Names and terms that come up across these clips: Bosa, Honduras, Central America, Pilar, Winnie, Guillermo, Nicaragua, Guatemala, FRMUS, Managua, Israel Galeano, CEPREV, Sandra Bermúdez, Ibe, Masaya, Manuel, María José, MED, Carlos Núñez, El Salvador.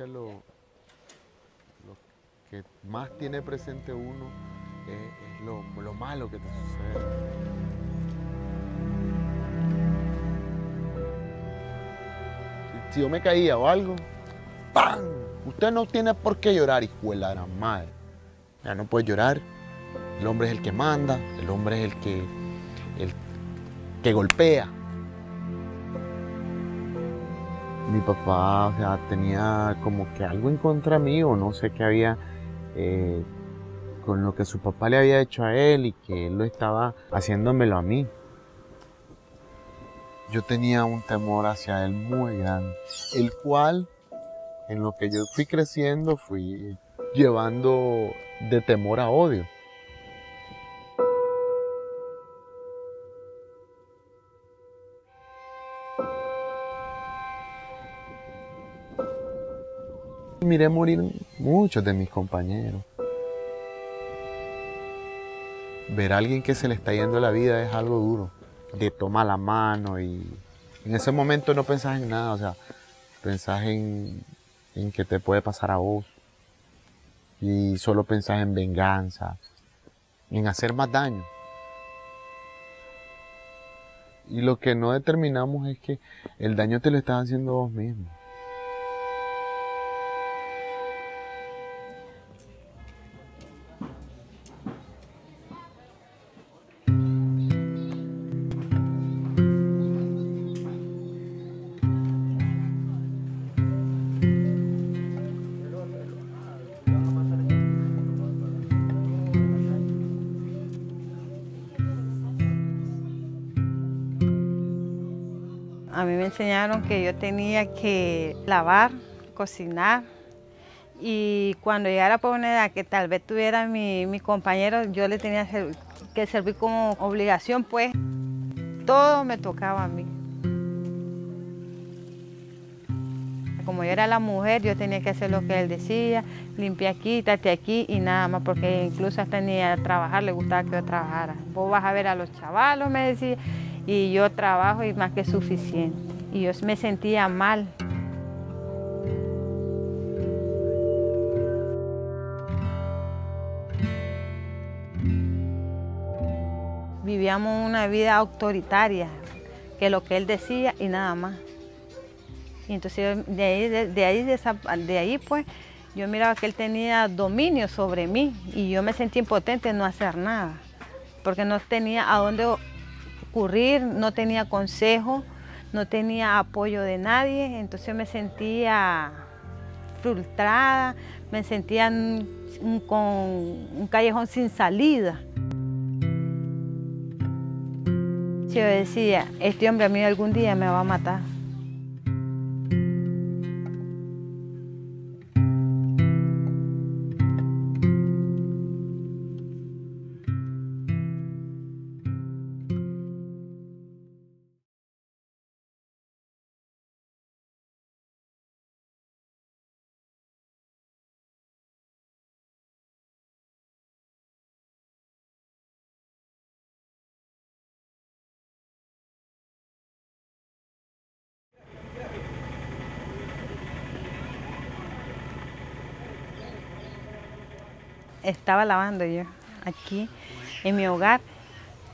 infancia lo que más tiene presente uno es lo malo que te sucede. Si yo me caía o algo, ¡pam! Usted no tiene por qué llorar, hijo de la gran madre. Ya no puede llorar. El hombre es el que manda, el hombre es el que golpea. Mi papá, o sea, tenía como que algo en contra mío, no sé qué había con lo que su papá le había hecho a él y que él lo estaba haciéndomelo a mí. Yo tenía un temor hacia él muy grande, el cual en lo que yo fui creciendo fui llevando de temor a odio. Miré morir muchos de mis compañeros. Ver a alguien que se le está yendo la vida es algo duro. Te toma la mano y en ese momento no pensás en nada, o sea, pensás en que te puede pasar a vos. Y solo pensás en venganza, en hacer más daño. Y lo que no determinamos es que el daño te lo estás haciendo vos mismo. A mí me enseñaron que yo tenía que lavar, cocinar y cuando llegara por una edad que tal vez tuviera mi compañero, yo le tenía que servir como obligación, pues. Todo me tocaba a mí. Como yo era la mujer, yo tenía que hacer lo que él decía, limpia aquí, tate aquí y nada más, porque incluso hasta ni a trabajar le gustaba que yo trabajara. Vos vas a ver a los chavalos, me decía. Y yo trabajo y más que suficiente. Y yo me sentía mal. Vivíamos una vida autoritaria, que lo que él decía y nada más. Y entonces de ahí pues, yo miraba que él tenía dominio sobre mí y yo me sentía impotente en no hacer nada, porque no tenía a dónde ocurrir, no tenía consejo, no tenía apoyo de nadie, entonces me sentía frustrada, me sentía con un callejón sin salida. Yo decía, este hombre a mí algún día me va a matar. Estaba lavando yo aquí en mi hogar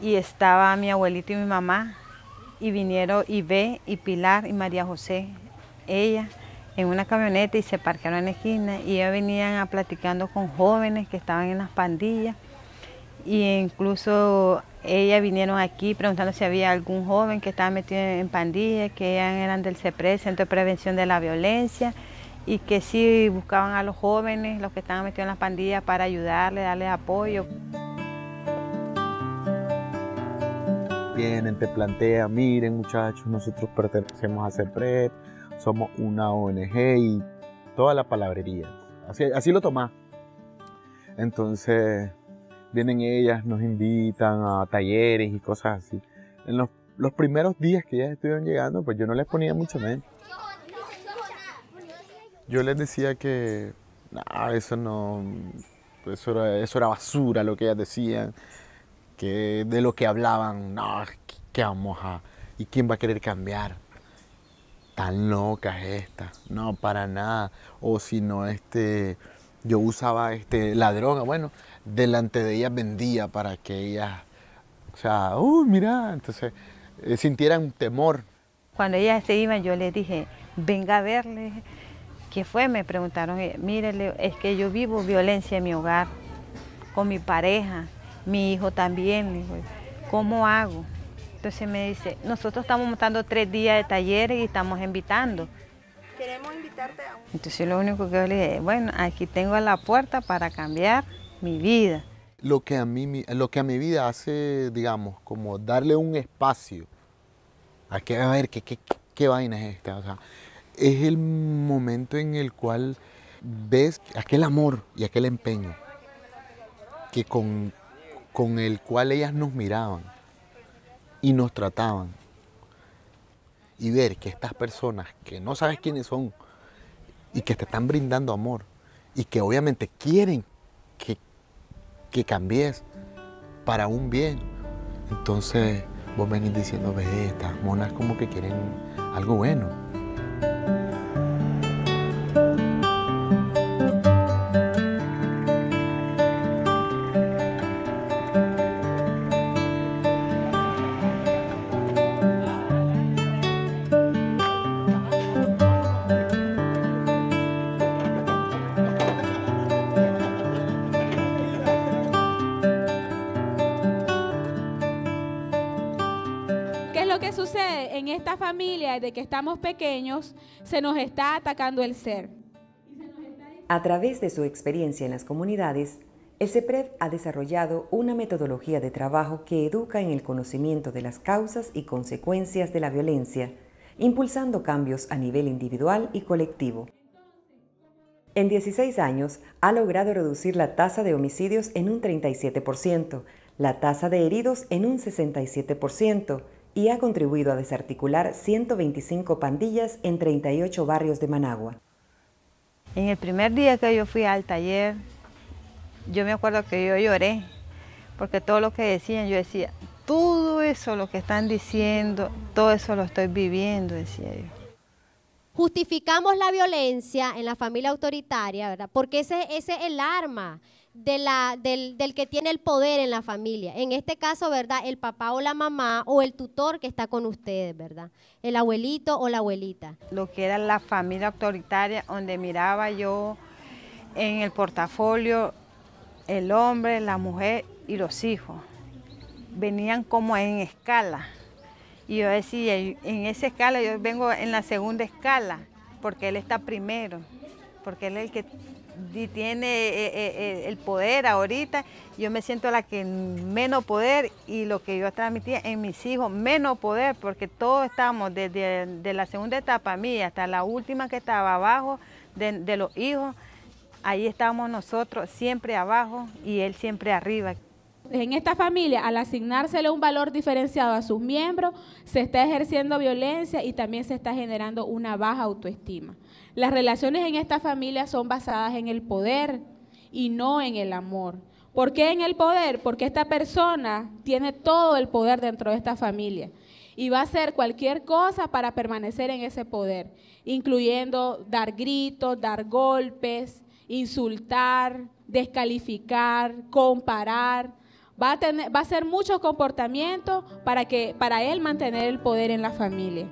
y estaba mi abuelita y mi mamá y vinieron Ibe y Pilar y María José, ella en una camioneta y se parquearon en la esquina y ellos venían platicando con jóvenes que estaban en las pandillas y incluso ellas vinieron aquí preguntando si había algún joven que estaba metido en pandillas, que ellas eran del CEPREV, Centro de Prevención de la Violencia, y que sí buscaban a los jóvenes, los que estaban metidos en las pandillas, para ayudarles, darles apoyo. Vienen, te plantean, miren muchachos, nosotros pertenecemos a CEPREV, somos una ONG y toda la palabrería. Así lo tomás. Entonces, vienen ellas, nos invitan a talleres y cosas así. En los primeros días que ellas estuvieron llegando, pues yo no les ponía mucho menos. Yo les decía que nah, eso era basura lo que ellas decían, que de lo que hablaban, no, nah, ¿qué vamos a...? ¿Y quién va a querer cambiar? tan locas estas, no, para nada. O si no, yo usaba la droga, bueno, delante de ellas vendía para que ellas, o sea, uy, mira, entonces sintieran temor. Cuando ellas se iban, yo les dije, venga a verles. ¿Qué fue? Me preguntaron, mírele, es que yo vivo violencia en mi hogar, con mi pareja, mi hijo también, dijo, ¿cómo hago? Entonces me dice, nosotros estamos montando 3 días de talleres y estamos invitando. Queremos invitarte a un... Entonces lo único que yo le dije, bueno, aquí tengo la puerta para cambiar mi vida. Lo que a mi vida hace, digamos, como darle un espacio, aquí a ver qué vaina es esta, o sea, es el momento en el cual ves aquel amor y aquel empeño que con el cual ellas nos miraban y nos trataban, y ver que estas personas que no sabes quiénes son y que te están brindando amor y que obviamente quieren que cambies para un bien, entonces vos venís diciendo, ve, estas monas como que quieren algo bueno. Sucede en esta familia desde que estamos pequeños, se nos está atacando el ser. A través de su experiencia en las comunidades, el CEPREV ha desarrollado una metodología de trabajo que educa en el conocimiento de las causas y consecuencias de la violencia, impulsando cambios a nivel individual y colectivo. En 16 años ha logrado reducir la tasa de homicidios en un 37%, la tasa de heridos en un 67%, y ha contribuido a desarticular 125 pandillas en 38 barrios de Managua. En el primer día que yo fui al taller, yo me acuerdo que yo lloré, porque todo lo que decían, yo decía, todo eso lo que están diciendo, todo eso lo estoy viviendo, decía yo. Justificamos la violencia en la familia autoritaria, ¿verdad? Porque ese es el arma del que tiene el poder en la familia. En este caso, ¿verdad? El papá o la mamá o el tutor que está con ustedes, ¿verdad? El abuelito o la abuelita. Lo que era la familia autoritaria, donde miraba yo en el portafolio el hombre, la mujer y los hijos. Venían como en escala. Y yo decía, en esa escala, yo vengo en la segunda escala, porque él está primero, porque él es el que tiene el poder ahorita. Yo me siento la que menos poder, y lo que yo transmitía en mis hijos, menos poder, porque todos estamos desde la segunda etapa mía hasta la última que estaba abajo de los hijos. Ahí estamos nosotros siempre abajo y él siempre arriba. En esta familia, al asignársele un valor diferenciado a sus miembros, se está ejerciendo violencia y también se está generando una baja autoestima. Las relaciones en esta familia son basadas en el poder y no en el amor. ¿Por qué en el poder? Porque esta persona tiene todo el poder dentro de esta familia y va a hacer cualquier cosa para permanecer en ese poder, incluyendo dar gritos, dar golpes, insultar, descalificar, comparar. Va a ser mucho comportamiento para él mantener el poder en la familia.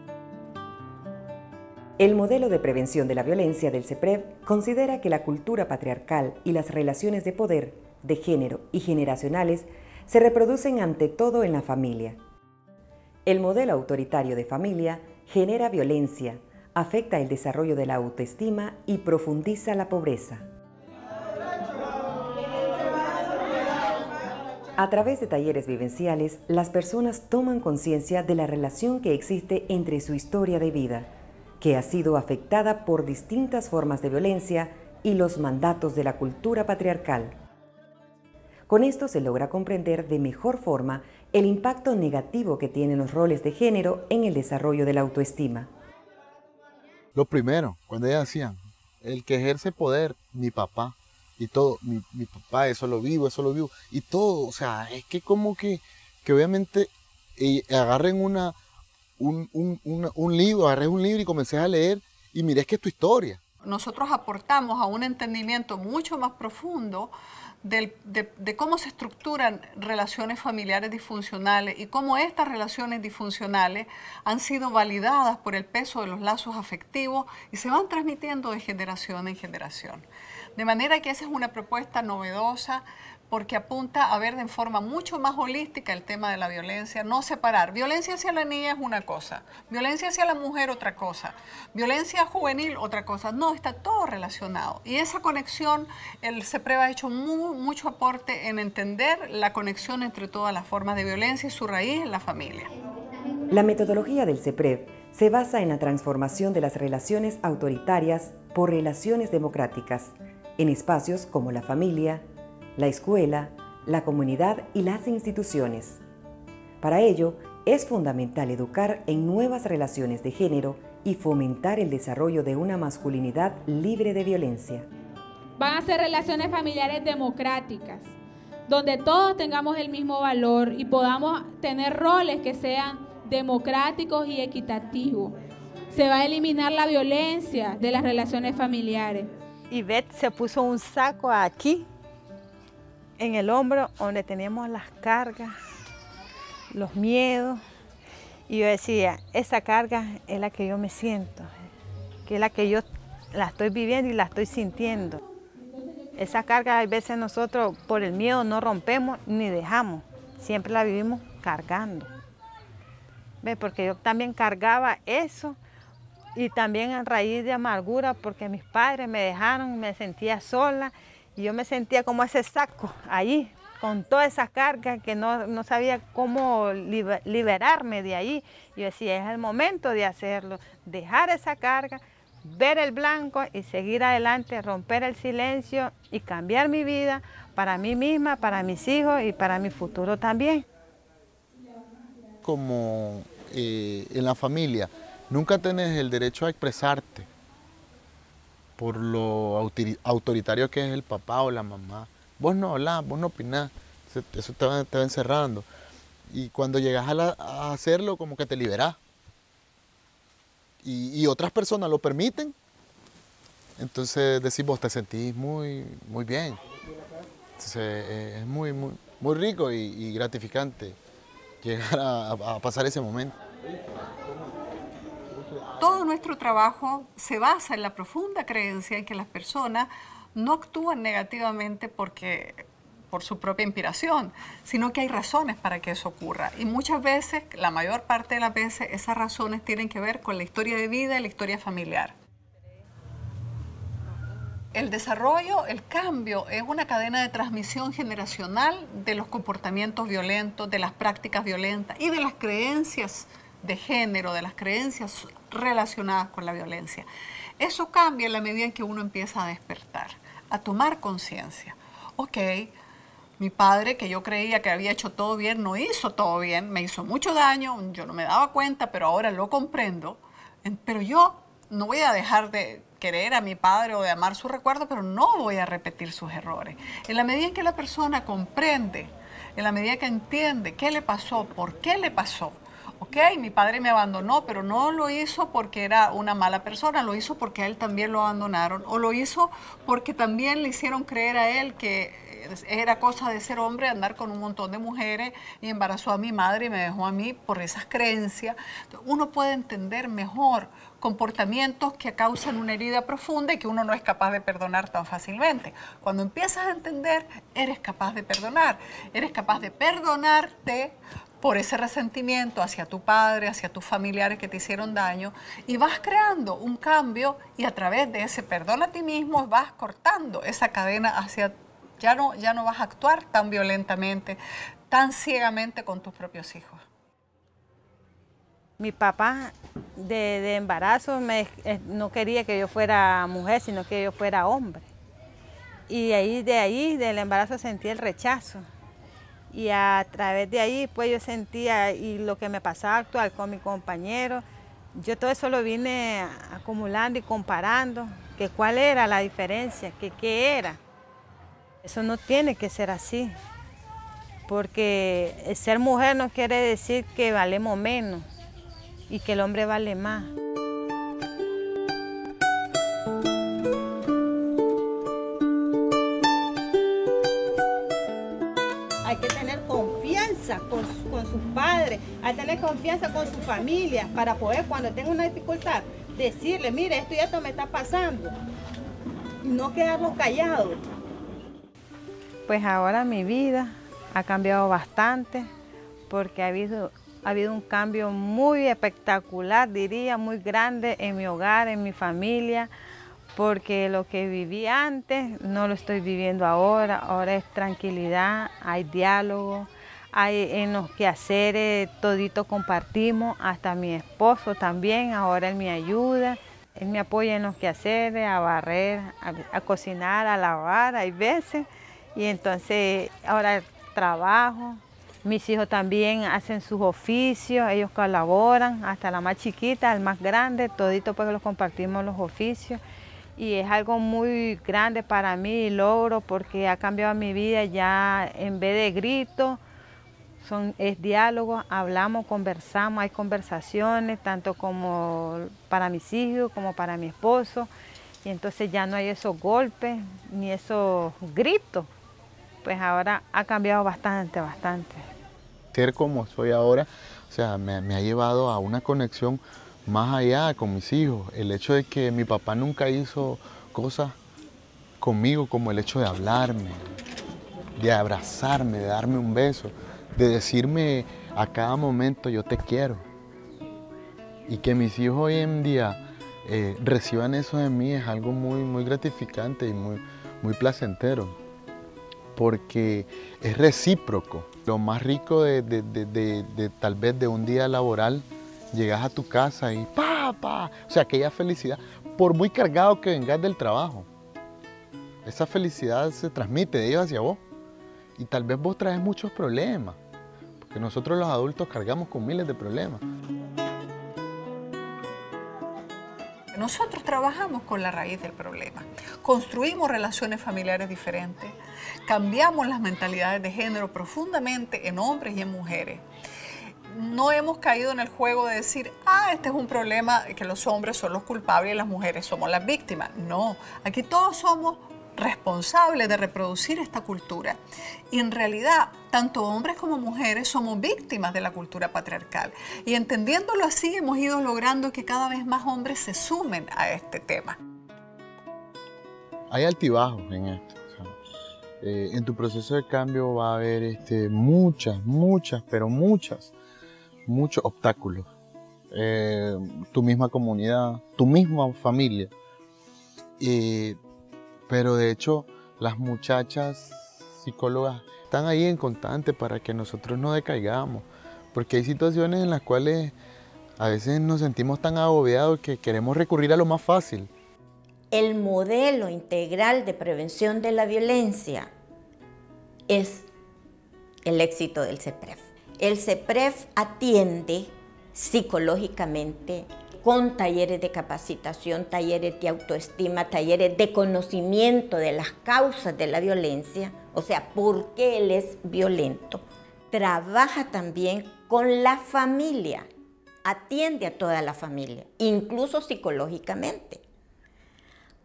El modelo de prevención de la violencia del CEPREV considera que la cultura patriarcal y las relaciones de poder, de género y generacionales se reproducen ante todo en la familia. El modelo autoritario de familia genera violencia, afecta el desarrollo de la autoestima y profundiza la pobreza. A través de talleres vivenciales, las personas toman conciencia de la relación que existe entre su historia de vida, que ha sido afectada por distintas formas de violencia y los mandatos de la cultura patriarcal. Con esto se logra comprender de mejor forma el impacto negativo que tienen los roles de género en el desarrollo de la autoestima. Lo primero, cuando ellas decían, el que ejerce poder, mi papá. Y todo, mi papá, eso lo vivo, y todo, o sea, es que como que obviamente agarren una, un libro, agarré un libro y comencé a leer y miré que es tu historia. Nosotros aportamos a un entendimiento mucho más profundo de cómo se estructuran relaciones familiares disfuncionales y cómo estas relaciones disfuncionales han sido validadas por el peso de los lazos afectivos y se van transmitiendo de generación en generación. De manera que esa es una propuesta novedosa porque apunta a ver de forma mucho más holística el tema de la violencia, no separar. Violencia hacia la niña es una cosa, violencia hacia la mujer otra cosa, violencia juvenil otra cosa. No, está todo relacionado. Y esa conexión, el CEPREV ha hecho mucho aporte en entender la conexión entre todas las formas de violencia y su raíz en la familia. La metodología del CEPREV se basa en la transformación de las relaciones autoritarias por relaciones democráticas, en espacios como la familia, la escuela, la comunidad y las instituciones. Para ello, es fundamental educar en nuevas relaciones de género y fomentar el desarrollo de una masculinidad libre de violencia. Van a ser relaciones familiares democráticas, donde todos tengamos el mismo valor y podamos tener roles que sean democráticos y equitativos. Se va a eliminar la violencia de las relaciones familiares. Ibe se puso un saco aquí, en el hombro, donde teníamos las cargas, los miedos, y yo decía, esa carga es la que yo me siento, que es la que yo la estoy viviendo y la estoy sintiendo. Esa carga a veces nosotros por el miedo no rompemos ni dejamos, siempre la vivimos cargando. ¿Ve? Porque yo también cargaba eso y también a raíz de amargura porque mis padres me dejaron, me sentía sola. Y yo me sentía como ese saco ahí, con toda esa carga que no sabía cómo liberarme de ahí. Yo decía, es el momento de hacerlo, dejar esa carga, ver el blanco y seguir adelante, romper el silencio y cambiar mi vida para mí misma, para mis hijos y para mi futuro también. Como en la familia, nunca tenés el derecho a expresarte por lo autoritario que es el papá o la mamá. Vos no hablás, vos no opinás, eso te va encerrando. Y cuando llegas a hacerlo, como que te liberás. Y otras personas lo permiten, entonces decís, vos te sentís muy bien. Entonces es muy rico y gratificante llegar a pasar ese momento. Todo nuestro trabajo se basa en la profunda creencia en que las personas no actúan negativamente por su propia inspiración, sino que hay razones para que eso ocurra. Y muchas veces, la mayor parte de las veces, esas razones tienen que ver con la historia de vida y la historia familiar. El desarrollo, el cambio, es una cadena de transmisión generacional de los comportamientos violentos, de las prácticas violentas y de las creencias de género, de las creencias relacionadas con la violencia. Eso cambia en la medida en que uno empieza a despertar, a tomar conciencia. Ok, mi padre, que yo creía que había hecho todo bien, no hizo todo bien, me hizo mucho daño, yo no me daba cuenta, pero ahora lo comprendo. Pero yo no voy a dejar de querer a mi padre o de amar su recuerdo, pero no voy a repetir sus errores. En la medida en que la persona comprende, en la medida que entiende qué le pasó, por qué le pasó, ok, mi padre me abandonó, pero no lo hizo porque era una mala persona, lo hizo porque a él también lo abandonaron, o lo hizo porque también le hicieron creer a él que era cosa de ser hombre, andar con un montón de mujeres, y embarazó a mi madre y me dejó a mí por esas creencias. Uno puede entender mejor comportamientos que causan una herida profunda y que uno no es capaz de perdonar tan fácilmente. Cuando empiezas a entender, eres capaz de perdonar, eres capaz de perdonarte por ese resentimiento hacia tu padre, hacia tus familiares que te hicieron daño, y vas creando un cambio y a través de ese perdón a ti mismo vas cortando esa cadena hacia... Ya no vas a actuar tan violentamente, tan ciegamente con tus propios hijos. Mi papá de embarazo no quería que yo fuera mujer, sino que yo fuera hombre. Y de ahí, del embarazo, sentí el rechazo. Y a través de ahí, pues yo sentía y lo que me pasaba actual con mi compañero, yo todo eso lo vine acumulando y comparando, que cuál era la diferencia, que qué era. Eso no tiene que ser así, porque ser mujer no quiere decir que valemos menos, y que el hombre vale más. Hay que tener confianza con sus padres, hay que tener confianza con su familia para poder, cuando tenga una dificultad, decirle, mire, esto y esto me está pasando. Y no quedarnos callados. Pues ahora mi vida ha cambiado bastante porque ha habido un cambio muy espectacular, diría, muy grande en mi hogar, en mi familia, porque lo que viví antes no lo estoy viviendo ahora. Ahora es tranquilidad, hay diálogo, hay en los quehaceres, todito compartimos, hasta mi esposo también, ahora él me ayuda, él me apoya en los quehaceres, a barrer, a cocinar, a lavar, hay veces, y entonces ahora trabajo. Mis hijos también hacen sus oficios, ellos colaboran, hasta la más chiquita, el más grande, todito pues los compartimos los oficios. Y es algo muy grande para mí, logro, porque ha cambiado mi vida, ya en vez de gritos, es diálogo, hablamos, conversamos, hay conversaciones, tanto como para mis hijos, como para mi esposo. Y entonces ya no hay esos golpes, ni esos gritos. Pues ahora ha cambiado bastante, bastante. Ser como soy ahora, o sea, me ha llevado a una conexión más allá con mis hijos. El hecho de que mi papá nunca hizo cosas conmigo, como el hecho de hablarme, de abrazarme, de darme un beso, de decirme a cada momento yo te quiero. Y que mis hijos hoy en día reciban eso de mí es algo muy, muy gratificante y muy, muy placentero, porque es recíproco. Lo más rico de tal vez de un día laboral, llegas a tu casa y ¡pa, pa! O sea, aquella felicidad, por muy cargado que vengas del trabajo, esa felicidad se transmite de ellos hacia vos. Y tal vez vos traes muchos problemas, porque nosotros los adultos cargamos con miles de problemas. Nosotros trabajamos con la raíz del problema, construimos relaciones familiares diferentes, cambiamos las mentalidades de género profundamente en hombres y en mujeres. No hemos caído en el juego de decir, ah, este es un problema que los hombres son los culpables y las mujeres somos las víctimas. No, aquí todos somos responsables de reproducir esta cultura. Y en realidad, tanto hombres como mujeres somos víctimas de la cultura patriarcal. Y entendiéndolo así, hemos ido logrando que cada vez más hombres se sumen a este tema. Hay altibajos en esto. O sea, en tu proceso de cambio va a haber muchos obstáculos. Tu misma comunidad, tu misma familia. Pero de hecho, las muchachas psicólogas están ahí en constante para que nosotros no decaigamos. Porque hay situaciones en las cuales a veces nos sentimos tan agobiados que queremos recurrir a lo más fácil. El modelo integral de prevención de la violencia es el éxito del CEPREV. El CEPREV atiende psicológicamente con talleres de capacitación, talleres de autoestima, talleres de conocimiento de las causas de la violencia, o sea, por qué él es violento. Trabaja también con la familia, atiende a toda la familia, incluso psicológicamente.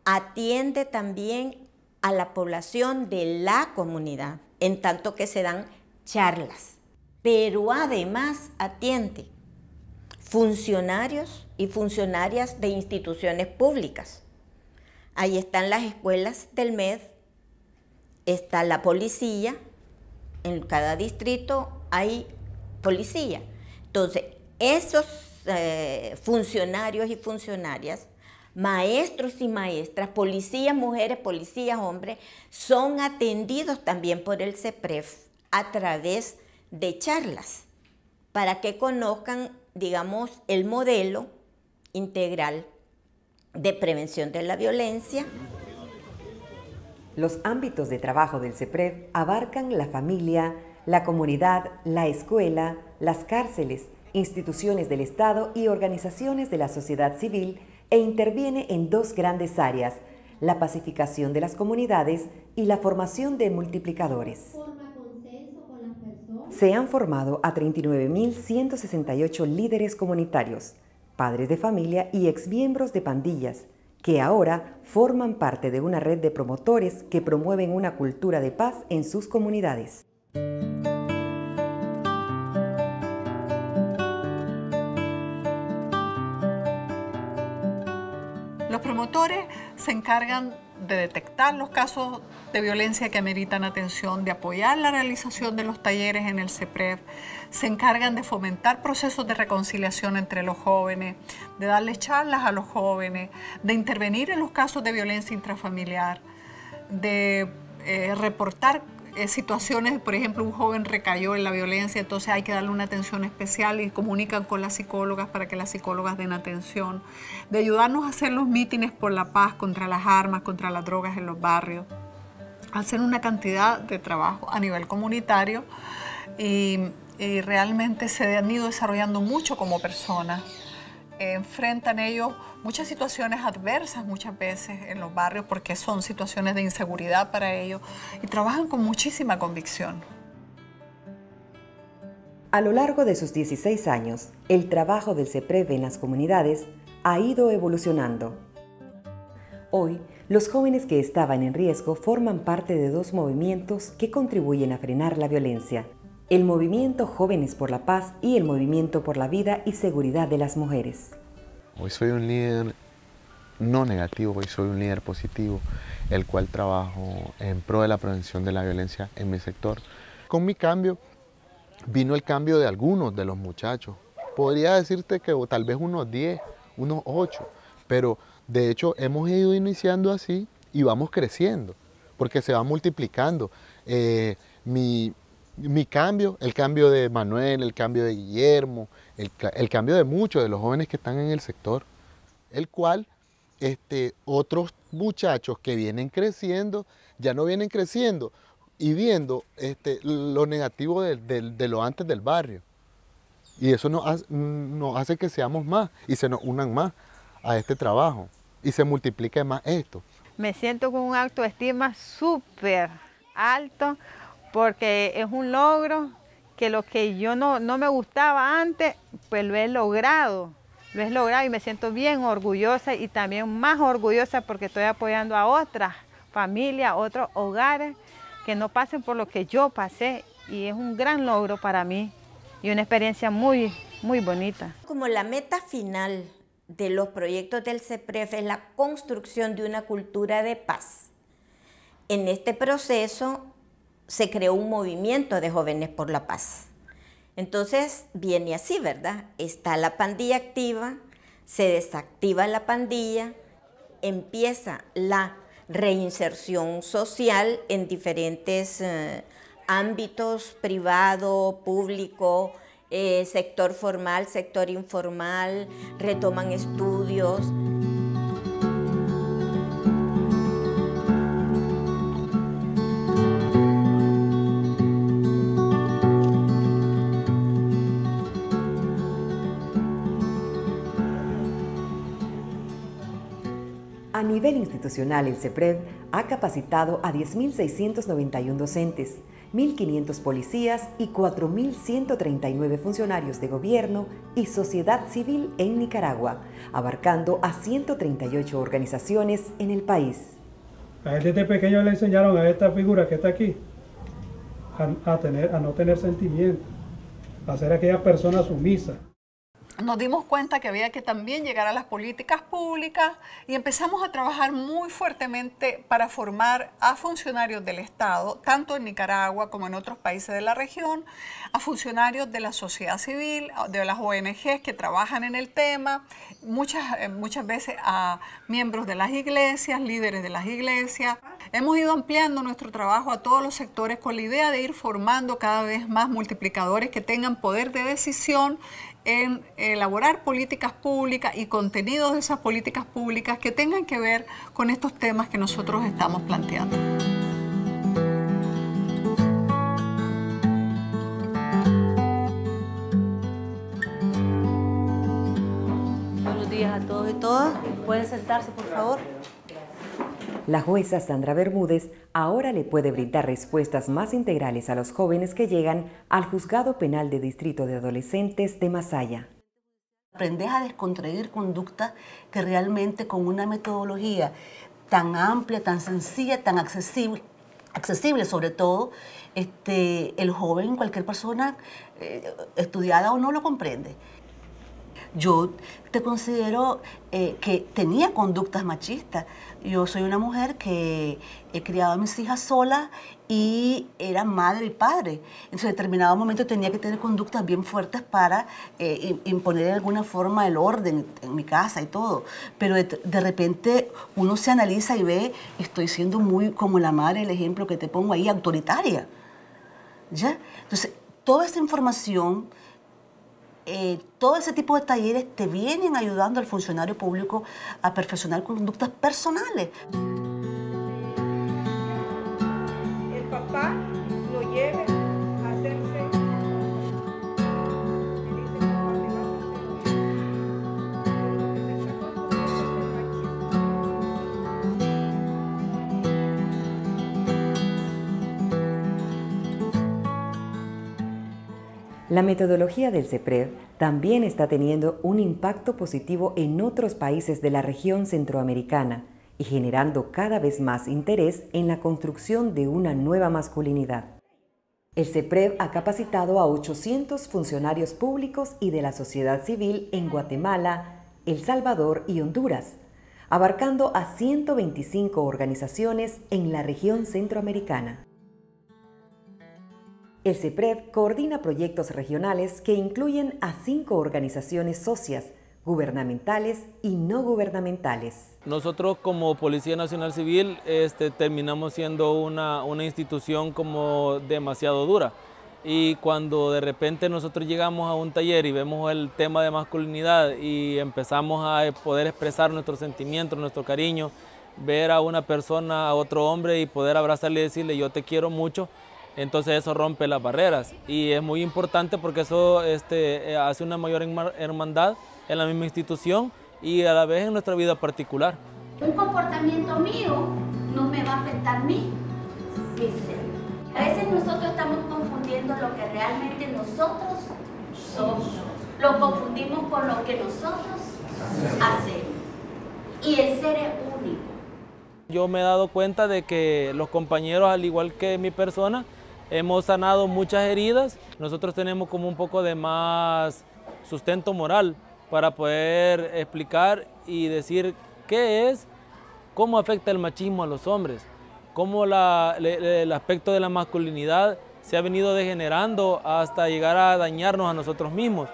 Atiende también a la población de la comunidad, en tanto que se dan charlas, pero además atiende funcionarios y funcionarias de instituciones públicas. Ahí están las escuelas del MED, está la policía, en cada distrito hay policía. Entonces, esos funcionarios y funcionarias, maestros y maestras, policías mujeres, policías hombres, son atendidos también por el CEPREV a través de charlas para que conozcan, digamos, el modelo integral de prevención de la violencia. Los ámbitos de trabajo del CEPREV abarcan la familia, la comunidad, la escuela, las cárceles, instituciones del Estado y organizaciones de la sociedad civil, e interviene en dos grandes áreas, la pacificación de las comunidades y la formación de multiplicadores. se han formado a 39.168 líderes comunitarios, padres de familia y exmiembros de pandillas, que ahora forman parte de una red de promotores que promueven una cultura de paz en sus comunidades. Los promotores se encargan de detectar los casos de violencia que ameritan atención, de apoyar la realización de los talleres en el CEPREV, se encargan de fomentar procesos de reconciliación entre los jóvenes, de darles charlas a los jóvenes, de intervenir en los casos de violencia intrafamiliar, de reportar situaciones, por ejemplo, un joven recayó en la violencia, entonces hay que darle una atención especial y comunican con las psicólogas para que las psicólogas den atención, de ayudarnos a hacer los mítines por la paz, contra las armas, contra las drogas en los barrios, hacer una cantidad de trabajo a nivel comunitario y realmente se han ido desarrollando mucho como personas. Enfrentan ellos muchas situaciones adversas muchas veces en los barrios porque son situaciones de inseguridad para ellos y trabajan con muchísima convicción. A lo largo de sus 16 años, el trabajo del CEPREV en las comunidades ha ido evolucionando. Hoy, los jóvenes que estaban en riesgo forman parte de dos movimientos que contribuyen a frenar la violencia: el Movimiento Jóvenes por la Paz y el Movimiento por la Vida y Seguridad de las Mujeres. Hoy soy un líder no negativo, hoy soy un líder positivo, el cual trabajo en pro de la prevención de la violencia en mi sector. Con mi cambio, vino el cambio de algunos de los muchachos. Podría decirte que tal vez unos 10, unos 8, pero de hecho hemos ido iniciando así y vamos creciendo, porque se va multiplicando. Mi cambio, el cambio de Manuel, el cambio de Guillermo, el cambio de muchos de los jóvenes que están en el sector, el cual otros muchachos que vienen creciendo, ya no vienen creciendo y viendo lo negativo de lo antes del barrio. Y eso nos hace que seamos más y se nos unan más a este trabajo y se multiplique más esto. Me siento con un autoestima súper alto, porque es un logro que lo que yo no me gustaba antes, pues lo he logrado y me siento bien orgullosa y también más orgullosa porque estoy apoyando a otras familias, a otros hogares que no pasen por lo que yo pasé y es un gran logro para mí y una experiencia muy, muy bonita. Como la meta final de los proyectos del CEPREV es la construcción de una cultura de paz. En este proceso se creó un movimiento de jóvenes por la paz. Entonces viene así, ¿verdad? Está la pandilla activa, se desactiva la pandilla, empieza la reinserción social en diferentes ámbitos, privado, público, sector formal, sector informal, retoman estudios. A nivel institucional, el CEPREV ha capacitado a 10.691 docentes, 1.500 policías y 4.139 funcionarios de gobierno y sociedad civil en Nicaragua, abarcando a 138 organizaciones en el país. A él desde pequeño le enseñaron a esta figura que está aquí a no tener sentimiento, a ser aquella persona sumisa. Nos dimos cuenta que había que también llegar a las políticas públicas y empezamos a trabajar muy fuertemente para formar a funcionarios del Estado, tanto en Nicaragua como en otros países de la región, a funcionarios de la sociedad civil, de las ONGs que trabajan en el tema, muchas veces a miembros de las iglesias, líderes de las iglesias. Hemos ido ampliando nuestro trabajo a todos los sectores con la idea de ir formando cada vez más multiplicadores que tengan poder de decisión en elaborar políticas públicas y contenidos de esas políticas públicas que tengan que ver con estos temas que nosotros estamos planteando. Buenos días a todos y todas. Pueden sentarse, por favor. La jueza Sandra Bermúdez ahora le puede brindar respuestas más integrales a los jóvenes que llegan al Juzgado Penal de Distrito de Adolescentes de Masaya. Aprendes a desconstruir conductas que realmente con una metodología tan amplia, tan sencilla, tan accesible sobre todo, el joven, cualquier persona estudiada o no, lo comprende. Yo te considero que tenía conductas machistas. Yo soy una mujer que he criado a mis hijas sola y era madre y padre. Entonces, en determinado momento tenía que tener conductas bien fuertes para imponer de alguna forma el orden en mi casa y todo. Pero de repente uno se analiza y ve, estoy siendo muy como la madre, el ejemplo que te pongo ahí, autoritaria. ¿Ya? Entonces, toda esa información... todo ese tipo de talleres te vienen ayudando al funcionario público a perfeccionar conductas personales. El papá lo lleve a hacerse. La metodología del CEPREV también está teniendo un impacto positivo en otros países de la región centroamericana y generando cada vez más interés en la construcción de una nueva masculinidad. El CEPREV ha capacitado a 800 funcionarios públicos y de la sociedad civil en Guatemala, El Salvador y Honduras, abarcando a 125 organizaciones en la región centroamericana. El CEPREV coordina proyectos regionales que incluyen a 5 organizaciones socias, gubernamentales y no gubernamentales. Nosotros como Policía Nacional Civil terminamos siendo una institución como demasiado dura. Y cuando de repente nosotros llegamos a un taller y vemos el tema de masculinidad y empezamos a poder expresar nuestros sentimientos, nuestro cariño, ver a una persona, a otro hombre y poder abrazarle y decirle yo te quiero mucho, entonces eso rompe las barreras y es muy importante porque eso hace una mayor hermandad en la misma institución y a la vez en nuestra vida particular. Un comportamiento mío no me va a afectar a mí. A veces nosotros estamos confundiendo lo que realmente nosotros somos. Lo confundimos con lo que nosotros hacemos. Y el ser es único. Yo me he dado cuenta de que los compañeros, al igual que mi persona, hemos sanado muchas heridas. Nosotros tenemos como un poco de más sustento moral para poder explicar y decir qué es, cómo afecta el machismo a los hombres, cómo el aspecto de la masculinidad se ha venido degenerando hasta llegar a dañarnos a nosotros mismos.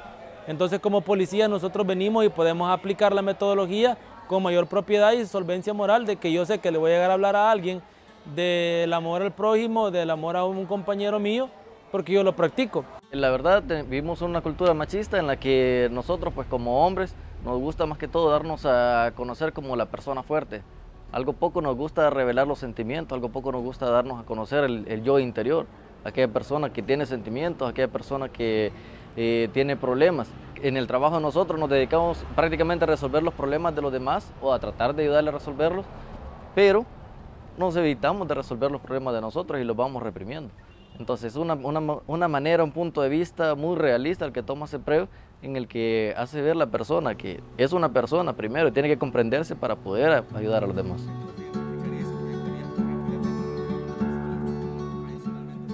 Entonces, como policía, nosotros venimos y podemos aplicar la metodología con mayor propiedad y solvencia moral, de que yo sé que le voy a llegar a hablar a alguien del amor al prójimo, del amor a un compañero mío, porque yo lo practico. La verdad, vivimos una cultura machista en la que nosotros, pues como hombres, nos gusta más que todo darnos a conocer como la persona fuerte. Algo poco nos gusta revelar los sentimientos, algo poco nos gusta darnos a conocer el yo interior, aquella persona que tiene sentimientos, aquella persona que tiene problemas. En el trabajo nosotros nos dedicamos prácticamente a resolver los problemas de los demás o a tratar de ayudarle a resolverlos, pero nos evitamos de resolver los problemas de nosotros y los vamos reprimiendo. Entonces es una manera, un punto de vista muy realista el que toma CEPREV, en el que hace ver la persona que es una persona primero y tiene que comprenderse para poder ayudar a los demás.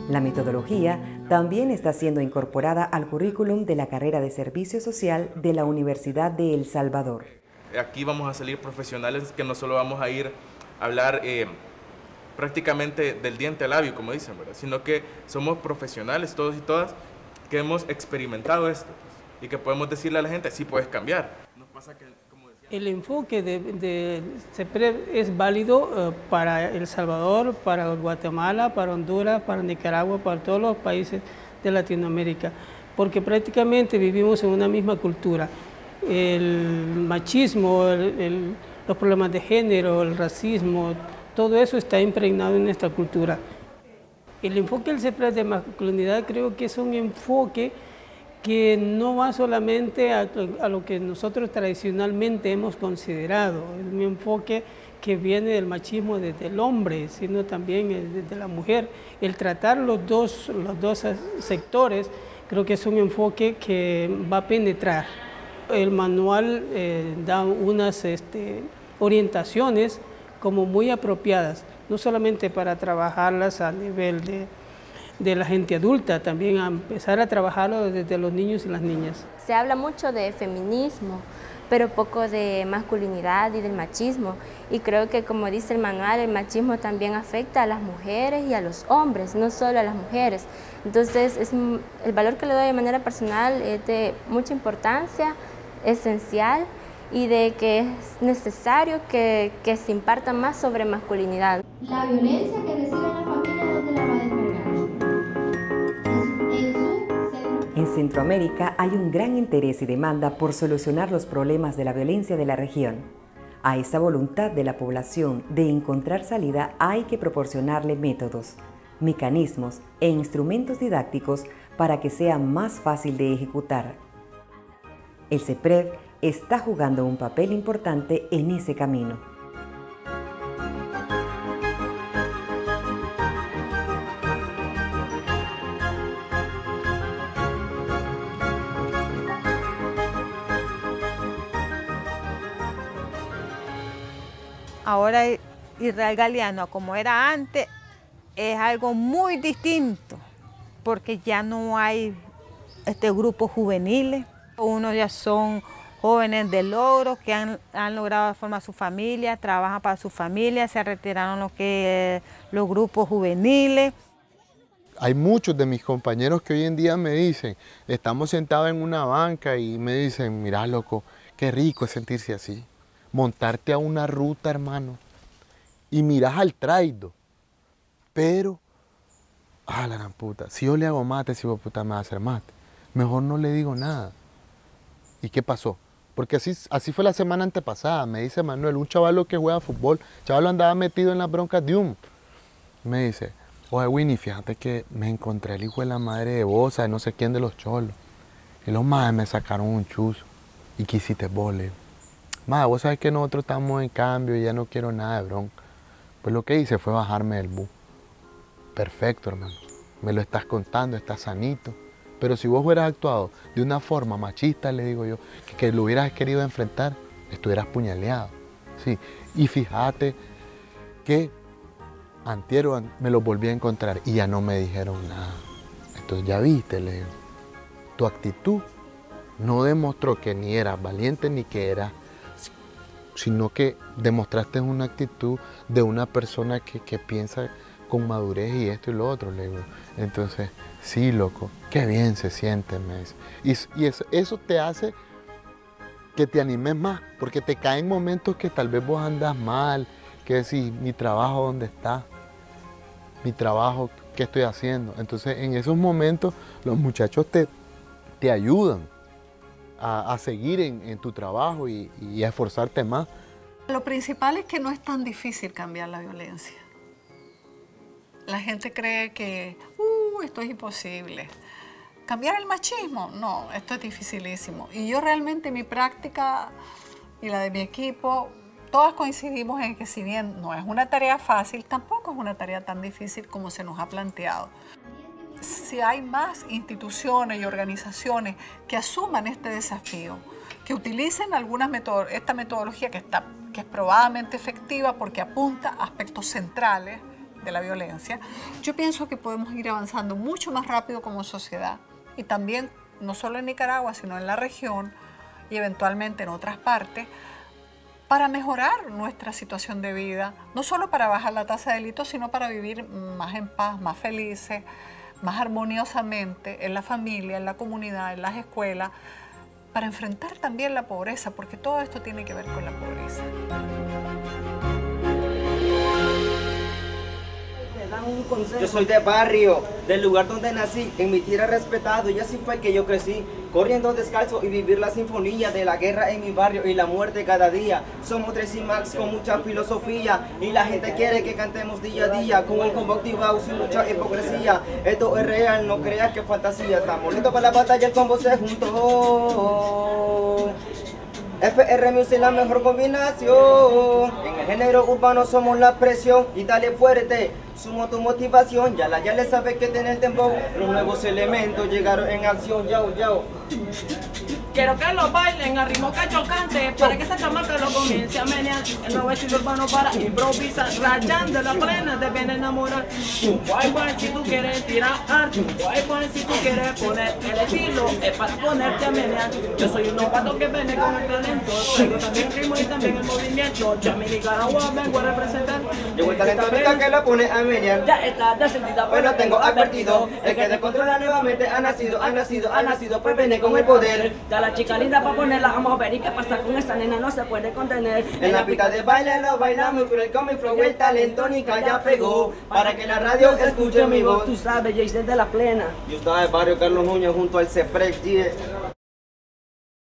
La metodología también está siendo incorporada al currículum de la carrera de Servicio Social de la Universidad de El Salvador. Aquí vamos a salir profesionales que no solo vamos a ir a hablar prácticamente del diente al labio, como dicen, ¿verdad? Sino que somos profesionales todos y todas que hemos experimentado esto y que podemos decirle a la gente, sí puedes cambiar. Nos pasa que, como decía... El enfoque de CEPREV es válido para El Salvador, para Guatemala, para Honduras, para Nicaragua, para todos los países de Latinoamérica, porque prácticamente vivimos en una misma cultura. El machismo, los problemas de género, el racismo, todo eso está impregnado en nuestra cultura. El enfoque del CEPREV de masculinidad creo que es un enfoque que no va solamente a lo que nosotros tradicionalmente hemos considerado, es un enfoque que viene del machismo desde el hombre, sino también desde la mujer. El tratar los dos sectores, creo que es un enfoque que va a penetrar. El manual da unas orientaciones como muy apropiadas, no solamente para trabajarlas a nivel de la gente adulta, también a empezar a trabajarlo desde los niños y las niñas. Se habla mucho de feminismo, pero poco de masculinidad y del machismo. Y creo que, como dice el manual, el machismo también afecta a las mujeres y a los hombres, no solo a las mujeres. Entonces, el valor que le doy de manera personal es de mucha importancia, esencial, y de que es necesario que se imparta más sobre masculinidad. La violencia que recibe la familia, ¿dónde la va a descargar? En Centroamérica hay un gran interés y demanda por solucionar los problemas de la violencia de la región. A esa voluntad de la población de encontrar salida hay que proporcionarle métodos, mecanismos e instrumentos didácticos para que sea más fácil de ejecutar. El CEPREV está jugando un papel importante en ese camino. Ahora Israel Galeano, como era antes, es algo muy distinto, porque ya no hay grupos juveniles. Uno ya son jóvenes de logros que han logrado formar su familia, trabajan para su familia, se retiraron los grupos juveniles. Hay muchos de mis compañeros que hoy en día me dicen, estamos sentados en una banca y me dicen, mirá loco, qué rico es sentirse así, montarte a una ruta, hermano, y mirás al traido, pero, la gran puta, si yo le hago mate, si vos puta me va a hacer mate, mejor no le digo nada. ¿Y qué pasó? Porque así fue la semana antepasada, me dice Manuel, un chavalo que juega fútbol, chavalo andaba metido en las broncas de un. Me dice, oye Winnie, fíjate que me encontré el hijo de la madre de Bosa, de no sé quién de los cholos. Y los madres me sacaron un chuzo. ¿Y qué hiciste vos? Le digo, madre, vos sabés que nosotros estamos en cambio y ya no quiero nada de bronca. Pues lo que hice fue bajarme del bus. Perfecto, hermano. Me lo estás contando, estás sanito. Pero si vos hubieras actuado de una forma machista, le digo yo, que lo hubieras querido enfrentar, estuvieras puñaleado. Sí. Y fíjate que antier me los volví a encontrar y ya no me dijeron nada. Entonces ya viste, le digo, tu actitud no demostró que ni eras valiente ni que eras, sino que demostraste una actitud de una persona que piensa con madurez y esto y lo otro, le digo. Entonces, sí, loco, qué bien se siente, me dice. Y eso te hace que te animes más, porque te caen momentos que tal vez vos andas mal, que decís, mi trabajo, ¿dónde está? Mi trabajo, ¿qué estoy haciendo? Entonces, en esos momentos, los muchachos te ayudan a seguir en tu trabajo y a esforzarte más. Lo principal es que no es tan difícil cambiar la violencia. La gente cree que esto es imposible. ¿Cambiar el machismo? No, esto es dificilísimo. Y yo realmente mi práctica y la de mi equipo, todas coincidimos en que si bien no es una tarea fácil, tampoco es una tarea tan difícil como se nos ha planteado. Si hay más instituciones y organizaciones que asuman este desafío, que utilicen esta metodología que es probadamente efectiva porque apunta a aspectos centrales de la violencia, yo pienso que podemos ir avanzando mucho más rápido como sociedad y también, no solo en Nicaragua, sino en la región y eventualmente en otras partes, para mejorar nuestra situación de vida, no solo para bajar la tasa de delitos, sino para vivir más en paz, más felices, más armoniosamente en la familia, en la comunidad, en las escuelas, para enfrentar también la pobreza, porque todo esto tiene que ver con la pobreza. Yo soy de barrio, del lugar donde nací, en mi tierra respetado, y así fue que yo crecí, corriendo descalzo y vivir la sinfonía de la guerra en mi barrio y la muerte cada día. Somos tres y Max con mucha filosofía y la gente quiere que cantemos día a día con el combo activado sin mucha hipocresía. Esto es real, no creas que fantasía, estamos listos para la batalla, el combo se juntó. FRMUS es la mejor combinación. género urbano somos la presión y dale fuerte. Sumo tu motivación, ya le sabes que tiene el tempo. Los nuevos elementos llegaron en acción, yao, yao. Quiero que lo bailen a ritmo cachocante para que esa chamaca lo comience a menear. El nuevo estilo urbano para improvisar, rayando la plena te viene a enamorar. Guay guay si tú quieres tirar, guay guay si tú quieres poner. El estilo es para ponerte a menear. Yo soy un novato que viene con el talento, traigo también ritmo y también el movimiento. Ya mi Nicaragua vengo a representar. Llegó el talento que la pone a menear. Ya está descendida, pero tengo advertido, el que descontrola nuevamente ha nacido, pues viene con el poder. La chica linda para ponerla, vamos a ver y qué pasa con esa nena, no se puede contener. En la pista de baile lo bailamos, pero el comic flow, el talento Nica ya pegó, para que la radio escuche mi voz. Tú sabes, yo hice de la plena. Yo estaba de barrio Carlos Núñez junto al CEPREV 10.